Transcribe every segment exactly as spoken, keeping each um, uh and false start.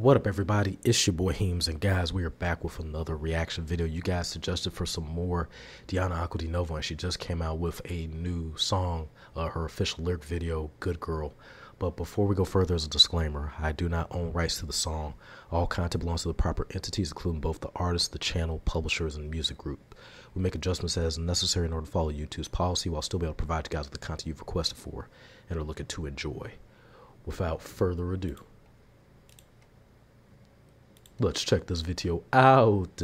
What up, everybody? It's your boy Heems, and guys, we are back with another reaction video. You guys suggested for some more Diana Ankudinova, and she just came out with a new song, uh, her official lyric video, Good Girl. But before we go further, as a disclaimer, I do not own rights to the song. All content belongs to the proper entities, including both the artist, the channel, publishers, and music group. We make adjustments as necessary in order to follow YouTube's policy while still be able to provide you guys with the content you've requested for and are looking to enjoy. Without further ado, let's check this video out.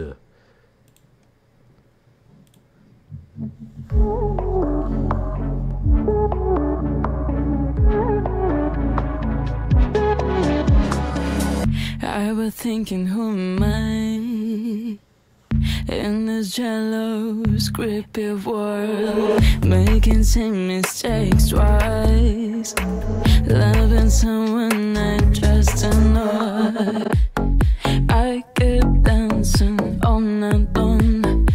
I was thinking, who am I in this jealous, creepy world, making same mistakes twice, loving someone I trust enough. I keep dancing on and on.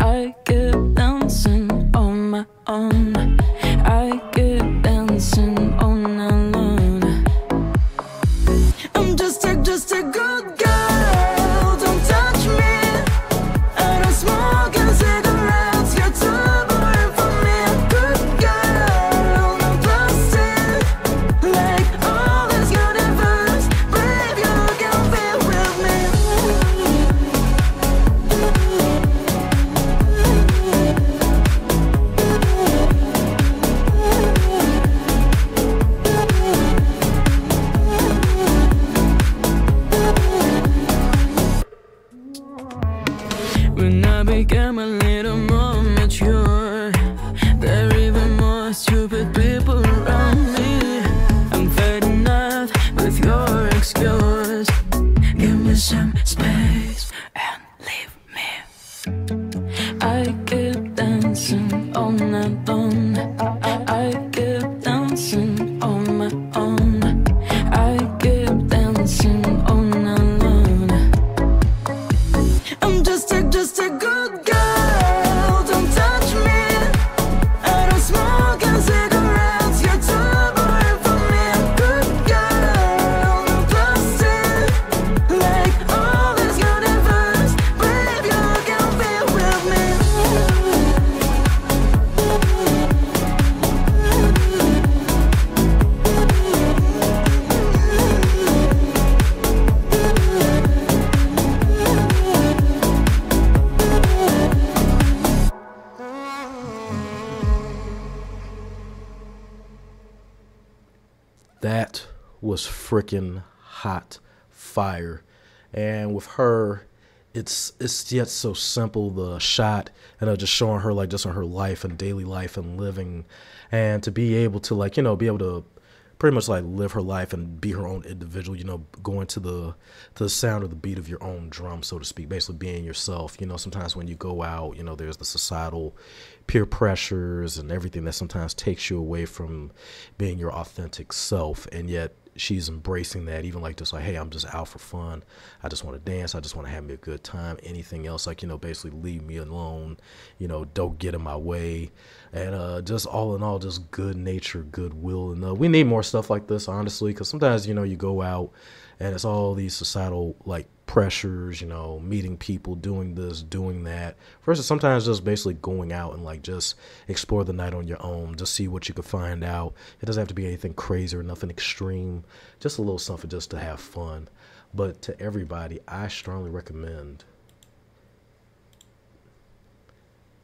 I keep dancing on my own. I keep dancing on and on. I'm just a, just a good girl. Don't touch me. I don't smoke and cigarettes. You're too boring for me. Good girl, I'm busted. Like all this universe, babe, you can be with me. When I became a little more mature, there are even more stupid people around me. I'm fed enough with your excuse. Give me some space and leave me. I keep dancing on and on. I keep dancing on my own. I keep dancing on and on. I'm just a, just a good girl. Don't touch me. I don't smoke and cigarettes. You're too boring for me. Good girl, I'm busted. Like all this universe, babe, you can be with me. That was freaking hot fire. And with her, it's it's yet so simple, the shot, and you know, just showing her like just on her life and daily life and living, and to be able to like, you know, be able to pretty much like live her life and be her own individual, you know, going to the to the sound of the beat of your own drum, so to speak, basically being yourself. You know, sometimes when you go out, you know, there's the societal peer pressures and everything that sometimes takes you away from being your authentic self. And yet she's embracing that, even like just like, hey, I'm just out for fun. I just want to dance. I just want to have me a good time. Anything else, like, you know, basically leave me alone, you know, don't get in my way. And uh, just all in all, just good nature, goodwill. And uh, we need more stuff like this, honestly, because sometimes, you know, you go out and it's all these societal like pressures, you know, meeting people, doing this, doing that, versus sometimes just basically going out and like just explore the night on your own, just see what you can find out. It doesn't have to be anything crazy or nothing extreme, just a little something just to have fun. But to everybody, I strongly recommend,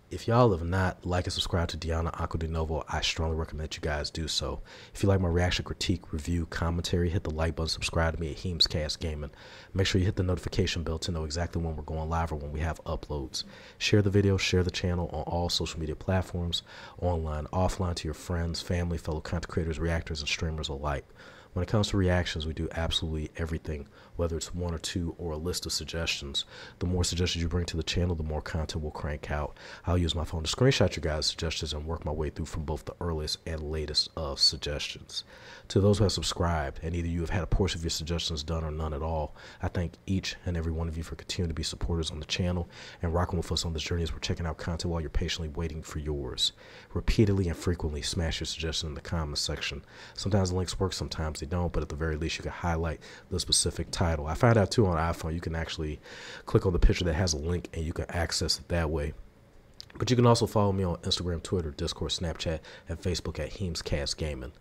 if y'all have not liked and subscribed to Diana Ankudinova, I strongly recommend you guys do so. If you like my reaction, critique, review, commentary, hit the like button, subscribe to me at HeemzCastGaming. Make sure you hit the notification bell to know exactly when we're going live or when we have uploads. Share the video, share the channel on all social media platforms, online, offline, to your friends, family, fellow content creators, reactors, and streamers alike. When it comes to reactions, we do absolutely everything, whether it's one or two or a list of suggestions. The more suggestions you bring to the channel, the more content we'll crank out. I'll use my phone to screenshot your guys' suggestions and work my way through from both the earliest and latest of suggestions. To those who have subscribed, and either you have had a portion of your suggestions done or none at all, I thank each and every one of you for continuing to be supporters on the channel and rocking with us on this journey as we're checking out content while you're patiently waiting for yours. Repeatedly and frequently smash your suggestion in the comments section. Sometimes the links work, sometimes they you don't, but at the very least you can highlight the specific title. I found out too on iPhone you can actually click on the picture that has a link and you can access it that way. But you can also follow me on Instagram, Twitter, Discord, Snapchat, and Facebook at HeemzCastGaming.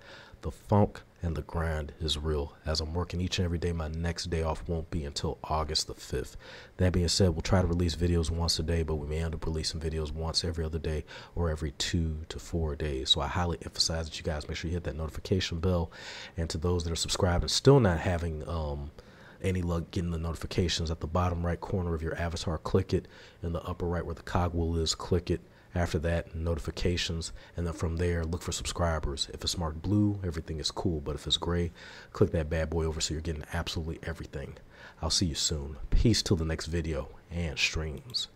The funk and the grind is real. As I'm working each and every day, my next day off won't be until August the fifth. That being said, we'll try to release videos once a day, but we may end up releasing videos once every other day or every two to four days. So I highly emphasize that you guys make sure you hit that notification bell. And to those that are subscribed and still not having um, any luck getting the notifications, at the bottom right corner of your avatar, click it. In the upper right where the cogwheel is, click it. After that, notifications, and then from there, look for subscribers. If it's marked blue, everything is cool, but if it's gray, click that bad boy over so you're getting absolutely everything. I'll see you soon. Peace till the next video and streams.